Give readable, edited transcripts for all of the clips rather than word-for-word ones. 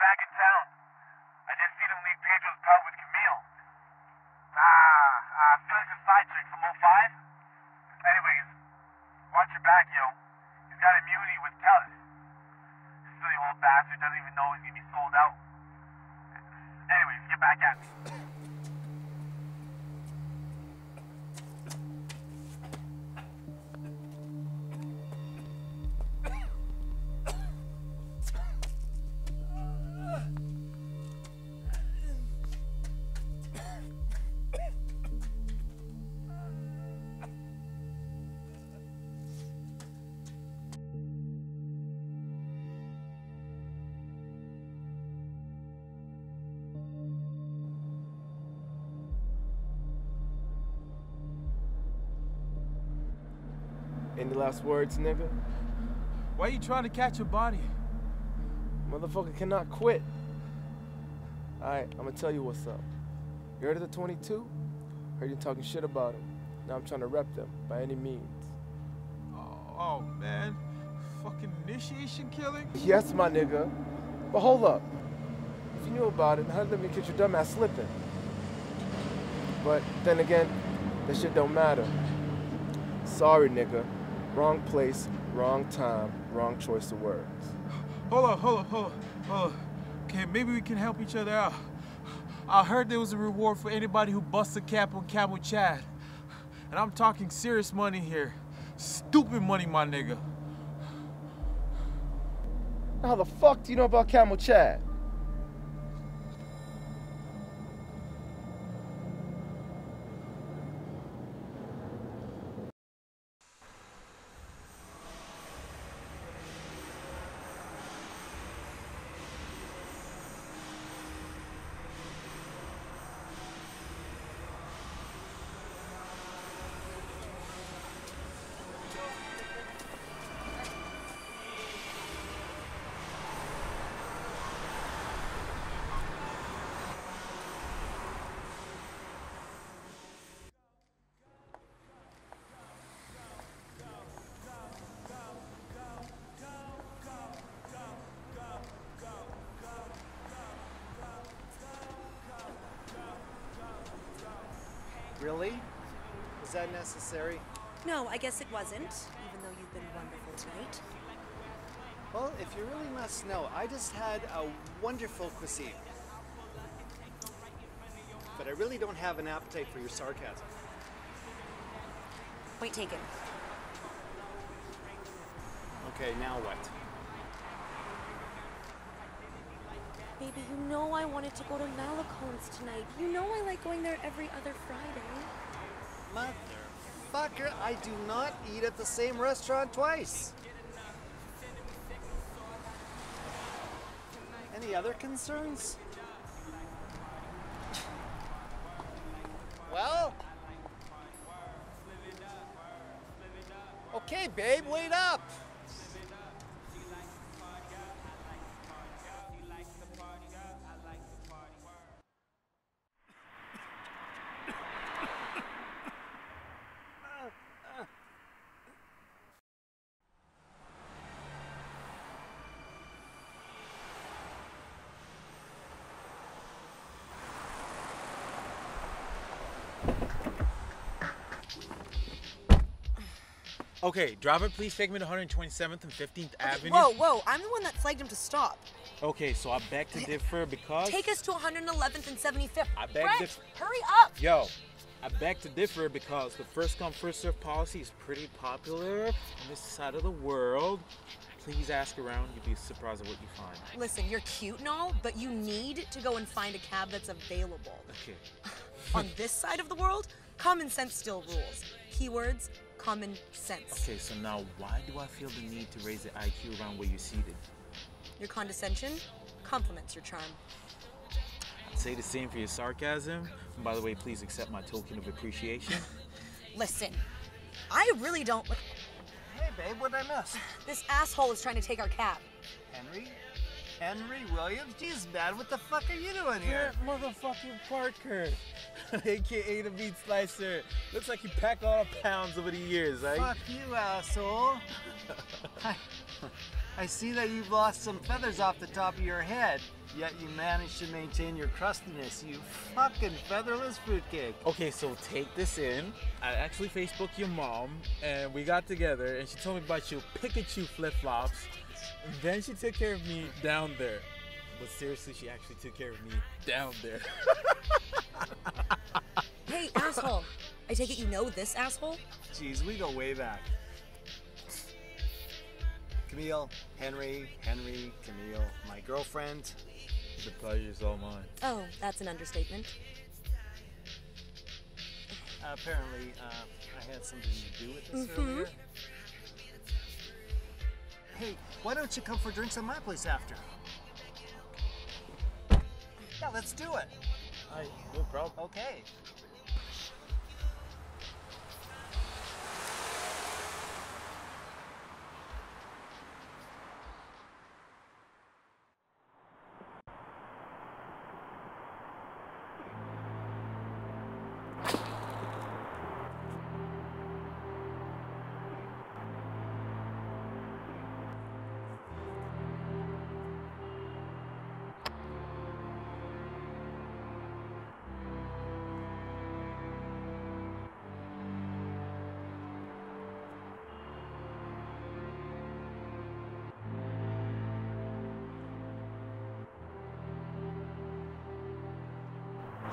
back in town. I didn't see them leave Pedro's pub with Camille. Felix and side chick from 05? Anyways, watch your back, yo. He's got immunity with Kellis. This silly old bastard doesn't even know he's gonna be sold out. Anyways, get back at me. Any last words, nigga? Why you trying to catch a body? Motherfucker cannot quit. Alright, I'm gonna tell you what's up. You heard of the 22? Heard you talking shit about him. Now I'm trying to rep them by any means. Oh man. Fucking initiation killing? Yes, my nigga. But hold up. If you knew about it, how'd you let me catch your dumb ass slipping? But then again, that shit don't matter. Sorry, nigga. Wrong place, wrong time, wrong choice of words. Hold on. Okay, maybe we can help each other out. I heard there was a reward for anybody who busts a cap on Cabo Chad. And I'm talking serious money here. Stupid money, my nigga. How the fuck do you know about Cabo Chad? Really? Was that necessary? No, I guess it wasn't, even though you've been wonderful tonight. Well, if you really must know, I just had a wonderful cuisine. But I really don't have an appetite for your sarcasm. Point taken. Okay, now what? Baby, you know I wanted to go to Malacone's tonight. You know I like going there every other Friday. Motherfucker, I do not eat at the same restaurant twice. Any other concerns? Well? Okay, babe, wait up. Okay, driver, please take me to 127th and 15th Avenue. Whoa, I'm the one that flagged him to stop. Okay, so I beg to differ because... Take us to 111th and 75th. I beg to differ. Hurry up! Yo, I beg to differ because the first come, first serve policy is pretty popular on this side of the world. Please ask around, you'd be surprised at what you find. Listen, you're cute and all, but you need to go and find a cab that's available. Okay. On this side of the world, common sense still rules. Keywords, common sense. Okay, so now why do I feel the need to raise the IQ around where you're seated? Your condescension complements your charm. I'd say the same for your sarcasm. And by the way, please accept my token of appreciation. Listen, I really don't... Hey, babe, what'd I miss? This asshole is trying to take our cab. Henry? Henry Williams? Jeez, man, what the fuck are you doing here? Motherfucking Parker, a.k.a. the meat slicer. Looks like you packed on pounds over the years, right? Fuck you, asshole. I see that you've lost some feathers off the top of your head, yet you managed to maintain your crustiness, you fucking featherless fruitcake. Okay, so take this in. I actually Facebooked your mom, and we got together, and she told me about your Pikachu flip-flops. Then she took care of me down there. But seriously, she actually took care of me down there. Hey, asshole. I take it you know this asshole? Jeez, we go way back. Camille, Henry, Camille, my girlfriend. The pleasure's all mine. Oh, that's an understatement. Apparently, I had something to do with this earlier. Hey, why don't you come for drinks at my place after? Yeah, let's do it. All right, no problem. Okay.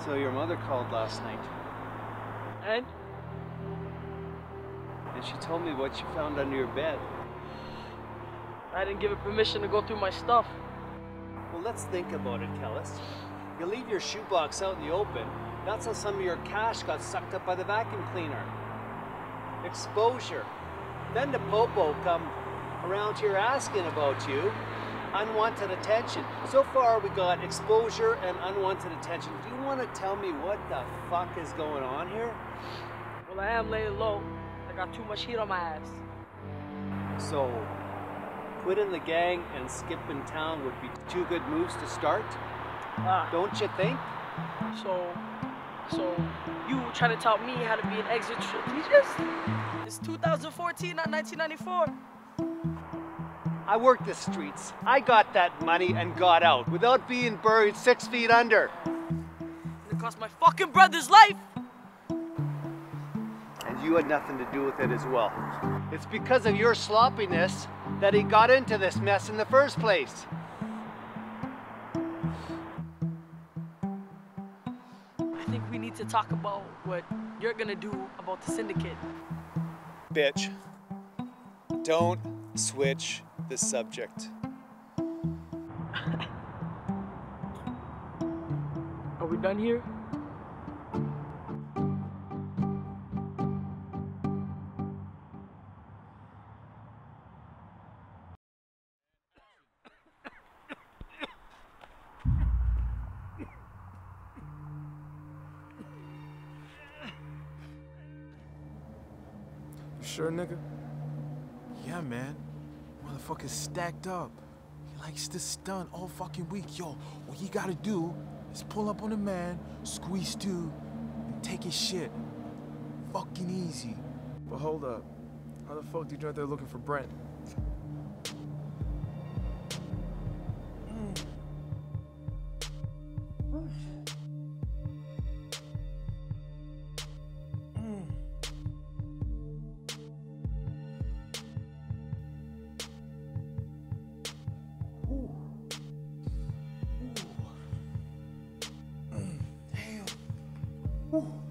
So your mother called last night. And she told me what she found under your bed. I didn't give her permission to go through my stuff. Well, let's think about it, Kellis. You leave your shoebox out in the open. That's how some of your cash got sucked up by the vacuum cleaner. Exposure. Then the popo come around here asking about you. Unwanted attention. So far we got exposure and unwanted attention. Do you want to tell me what the fuck is going on here? Well, I am laying low. I got too much heat on my ass. So, quit in the gang and skip in town would be two good moves to start? Don't you think? So you trying to tell me how to be an exit strategist? It's 2014, not 1994. I worked the streets. I got that money and got out without being buried 6 feet under. It cost my fucking brother's life. And you had nothing to do with it as well. It's because of your sloppiness that he got into this mess in the first place. I think we need to talk about what you're gonna do about the syndicate. Bitch, don't switch this subject. Are we done here? You sure, nigga? Yeah, man. Motherfucker's stacked up. He likes to stun all fucking week. Yo, what you gotta do is pull up on the man, squeeze two, and take his shit. Fucking easy. But hold up. How the fuck did you out there looking for Brent? Ooh.